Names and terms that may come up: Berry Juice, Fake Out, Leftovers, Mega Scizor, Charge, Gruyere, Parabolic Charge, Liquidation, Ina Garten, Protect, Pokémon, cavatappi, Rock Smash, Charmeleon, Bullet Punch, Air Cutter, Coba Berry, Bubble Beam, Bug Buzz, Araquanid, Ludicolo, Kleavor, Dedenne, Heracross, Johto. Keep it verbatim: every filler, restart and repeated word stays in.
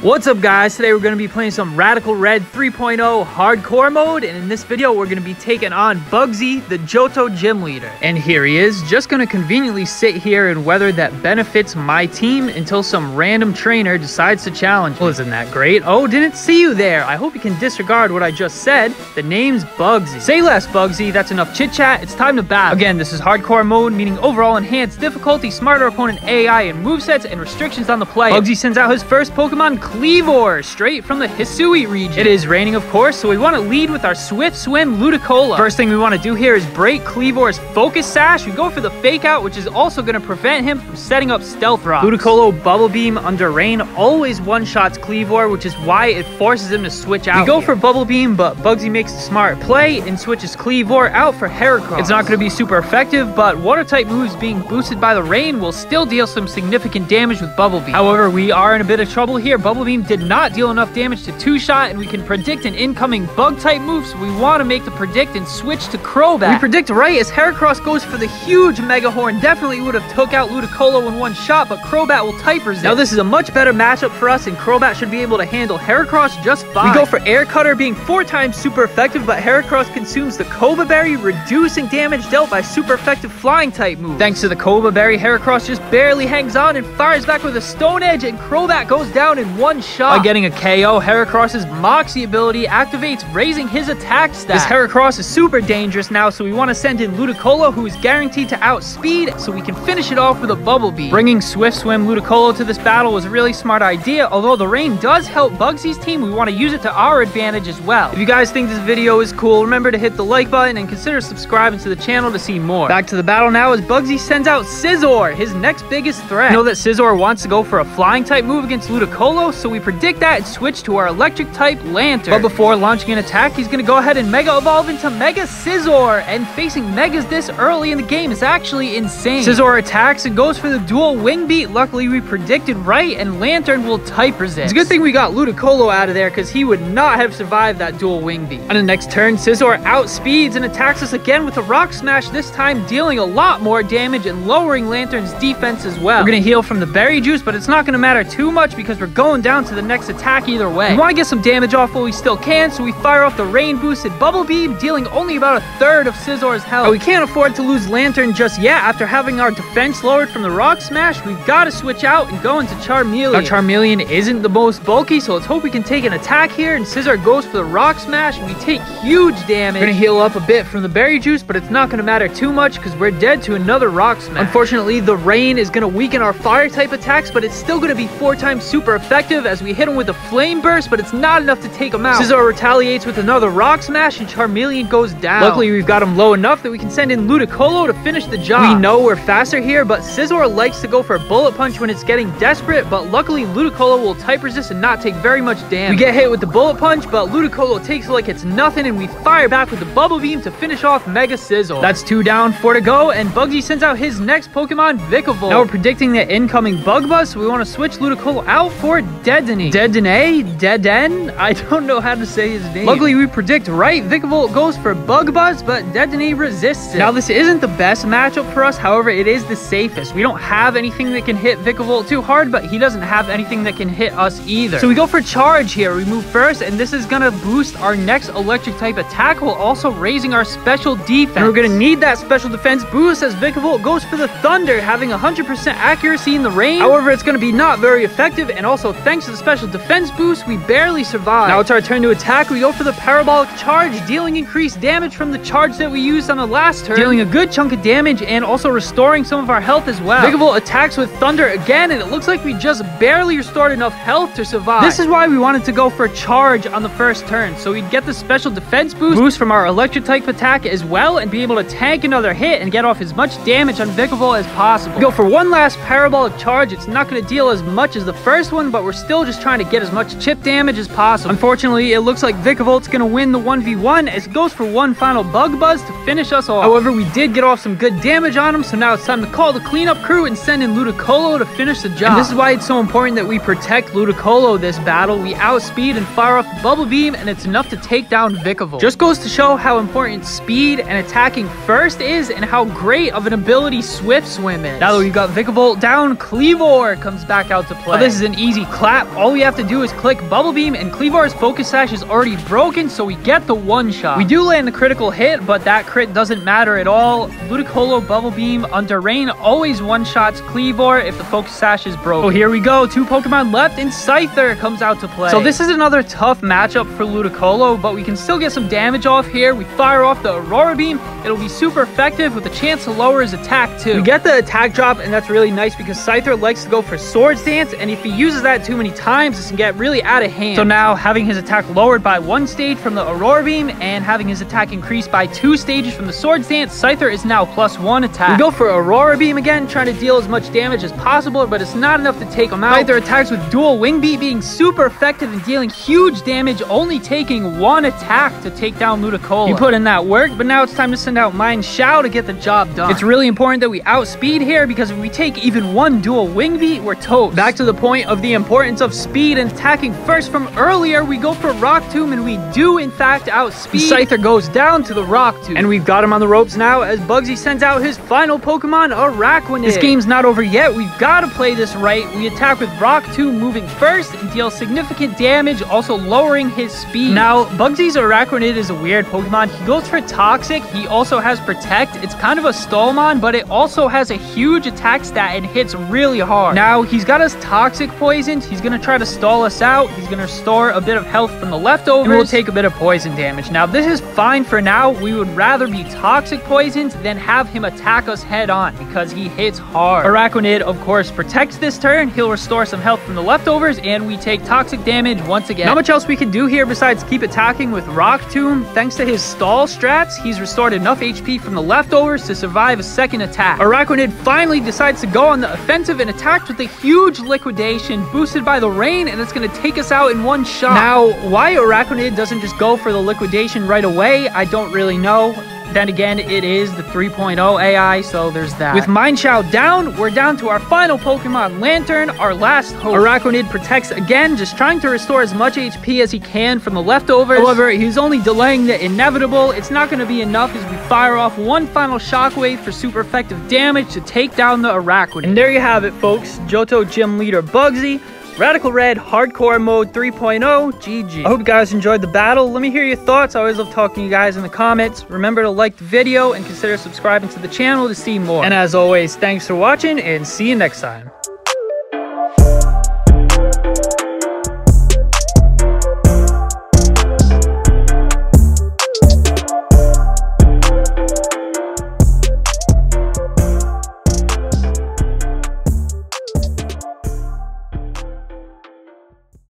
What's up guys, today we're going to be playing some Radical Red three point oh hardcore mode, and in this video we're going to be taking on Bugsy, the Johto gym leader. And here he is, just going to conveniently sit here and weather that benefits my team until some random trainer decides to challenge. Well, isn't that great? Oh, didn't see you there. I hope you can disregard what I just said. The name's Bugsy. Say less, Bugsy. That's enough chit chat. It's time to battle. Again, this is hardcore mode, meaning overall enhanced difficulty, smarter opponent A I and movesets, and restrictions on the play. Bugsy sends out his first Pokemon, Kleavor, straight from the Hisui region. It is raining, of course, so we want to lead with our Swift Swim Ludicolo. First thing we want to do here is break Kleavor's Focus Sash. We go for the Fake Out, which is also going to prevent him from setting up Stealth Rock. Ludicolo Bubble Beam under rain always one-shots Kleavor, which is why it forces him to switch out. We go for Bubble Beam, but Bugsy makes a smart play and switches Kleavor out for Heracross. It's not going to be super effective, but Water-type moves being boosted by the rain will still deal some significant damage with Bubble Beam. However, we are in a bit of trouble here. Bubble Beam did not deal enough damage to two-shot, and we can predict an incoming bug-type move, so we want to make the predict and switch to Crobat. We predict right as Heracross goes for the huge Mega Horn. Definitely would have took out Ludicolo in one shot, but Crobat will type resist. Now this is a much better matchup for us, and Crobat should be able to handle Heracross just fine. We go for Air Cutter, being four times super effective, but Heracross consumes the Coba Berry, reducing damage dealt by super effective flying-type move. Thanks to the Coba Berry, Heracross just barely hangs on and fires back with a Stone Edge, and Crobat goes down in one shot. By getting a K O, Heracross's Moxie ability activates, raising his attack stat. This Heracross is super dangerous now, so we want to send in Ludicolo, who is guaranteed to outspeed, so we can finish it off with a Bubble Beam. Bringing Swift Swim Ludicolo to this battle was a really smart idea. Although the rain does help Bugsy's team, we want to use it to our advantage as well. If you guys think this video is cool, remember to hit the like button and consider subscribing to the channel to see more. Back to the battle now as Bugsy sends out Scizor, his next biggest threat. We know that Scizor wants to go for a flying-type move against Ludicolo, so we predict that and switch to our electric type Lantern. But before launching an attack, he's going to go ahead and Mega Evolve into Mega Scizor, and facing Megas this early in the game is actually insane. Scizor attacks and goes for the Dual Wing Beat. Luckily, we predicted right, and Lantern will type resist. It's a good thing we got Ludicolo out of there, because he would not have survived that Dual Wing Beat. On the next turn, Scizor outspeeds and attacks us again with a Rock Smash, this time dealing a lot more damage and lowering Lantern's defense as well. We're going to heal from the Berry Juice, but it's not going to matter too much because we're going down to the next attack either way. We want to get some damage off while we still can, so we fire off the rain boosted Bubble Beam, dealing only about a third of Scizor's health. Now, we can't afford to lose Lantern just yet. After having our defense lowered from the Rock Smash, we've got to switch out and go into Charmeleon. Our Charmeleon isn't the most bulky, so let's hope we can take an attack here, and Scizor goes for the Rock Smash, and we take huge damage. We're going to heal up a bit from the Berry Juice, but it's not going to matter too much because we're dead to another Rock Smash. Unfortunately, the rain is going to weaken our fire-type attacks, but it's still going to be four times super effective as we hit him with a Flame Burst, but it's not enough to take him out. Scizor retaliates with another Rock Smash, and Charmeleon goes down. Luckily, we've got him low enough that we can send in Ludicolo to finish the job. We know we're faster here, but Scizor likes to go for a Bullet Punch when it's getting desperate, but luckily, Ludicolo will type resist and not take very much damage. We get hit with the Bullet Punch, but Ludicolo takes it like it's nothing, and we fire back with the Bubble Beam to finish off Mega Scizor. That's two down, four to go, and Bugsy sends out his next Pokemon, Vikavolt. Now we're predicting the incoming Bug Buzz, so we want to switch Ludicolo out for Dedenne. Dedenne? Dedenne? I don't know how to say his name. Luckily, we predict right. Vikavolt goes for Bug Buzz, but Dedenne resists it. Now, this isn't the best matchup for us. However, it is the safest. We don't have anything that can hit Vikavolt too hard, but he doesn't have anything that can hit us either. So we go for Charge here. We move first, and this is going to boost our next Electric-type attack while also raising our Special Defense. And we're going to need that Special Defense boost as Vikavolt goes for the Thunder, having one hundred percent accuracy in the rain. However, it's going to be not very effective, and also thanks to the Special Defense boost, we barely survive. Now it's our turn to attack. We go for the Parabolic Charge, dealing increased damage from the charge that we used on the last turn, dealing a good chunk of damage and also restoring some of our health as well. Vikavolt attacks with Thunder again, and it looks like we just barely restored enough health to survive. This is why we wanted to go for Charge on the first turn, so we'd get the Special Defense boost, boost from our Electric-type attack as well, and be able to tank another hit and get off as much damage on Vikavolt as possible. We go for one last Parabolic Charge. It's not going to deal as much as the first one, but we're still just trying to get as much chip damage as possible. Unfortunately, it looks like Vikavolt's going to win the one v one as it goes for one final Bug Buzz to finish us off. However, we did get off some good damage on him, so now it's time to call the cleanup crew and send in Ludicolo to finish the job. And this is why it's so important that we protect Ludicolo this battle. We outspeed and fire off the Bubble Beam, and it's enough to take down Vikavolt. Just goes to show how important speed and attacking first is, and how great of an ability Swift Swim is. Now that we've got Vikavolt down, Kleavor comes back out to play. Now, this is an easy class clap, all we have to do is click Bubble Beam, and Kleavor's Focus Sash is already broken, so we get the one-shot. We do land the critical hit, but that crit doesn't matter at all. Ludicolo, Bubble Beam, Under Rain always one-shots Kleavor if the Focus Sash is broken. So here we go, two Pokemon left, and Scyther comes out to play. So this is another tough matchup for Ludicolo, but we can still get some damage off here. We fire off the Aurora Beam. It'll be super effective with a chance to lower his attack too. We get the attack drop, and that's really nice because Scyther likes to go for Swords Dance, and if he uses that too many times, this can get really out of hand. So now, having his attack lowered by one stage from the Aurora Beam and having his attack increased by two stages from the Swords Dance, Scyther is now plus one attack. We go for Aurora Beam again, trying to deal as much damage as possible, but it's not enough to take him out. Scyther attacks with Dual Wing Beat, being super effective and dealing huge damage, only taking one attack to take down Ludicolo. He put in that work, but now it's time to send out Mine Shao to get the job done. It's really important that we outspeed here, because if we take even one Dual Wing Beat, we're toast. Back to the point of the importance of speed and attacking first from earlier, we go for Rock Tomb, and we do in fact outspeed. Scyther goes down to the Rock Tomb, and we've got him on the ropes now as Bugsy sends out his final Pokemon, Araquanid. This game's not over yet. We've got to play this right. We attack with Rock Tomb moving first and deal significant damage, also lowering his speed. Now, Bugsy's Araquanid is a weird Pokemon. He goes for Toxic. He also has Protect. It's kind of a Stallmon, but it also has a huge attack stat and hits really hard. Now, he's got us Toxic poisoned. He's going to try to stall us out. He's going to restore a bit of health from the leftovers, and we'll take a bit of poison damage. Now, this is fine for now. We would rather be Toxic poisoned than have him attack us head on, because he hits hard. Araquanid, of course, Protects this turn. He'll restore some health from the leftovers, and we take Toxic damage once again. Not much else we can do here besides keep attacking with Rock Tomb. Thanks to his stall strats, he's restored enough H P from the leftovers to survive a second attack. Araquanid finally decides to go on the offensive and attacks with a huge liquidation boosted by the rain, and it's going to take us out in one shot. Now, why Araquanid doesn't just go for the liquidation right away, I don't really know. Then again, it is the three point oh A I, so there's that. With Mine Shao down, we're down to our final Pokemon, Lantern, our last hope. Araquanid Protects again, just trying to restore as much H P as he can from the leftovers. However, he's only delaying the inevitable. It's not going to be enough as we fire off one final Shockwave for super effective damage to take down the Araquanid. And there you have it, folks. Johto Gym Leader Bugsy, Radical Red, Hardcore Mode three point oh, G G. I hope you guys enjoyed the battle. Let me hear your thoughts. I always love talking to you guys in the comments. Remember to like the video and consider subscribing to the channel to see more. And as always, thanks for watching, and see you next time.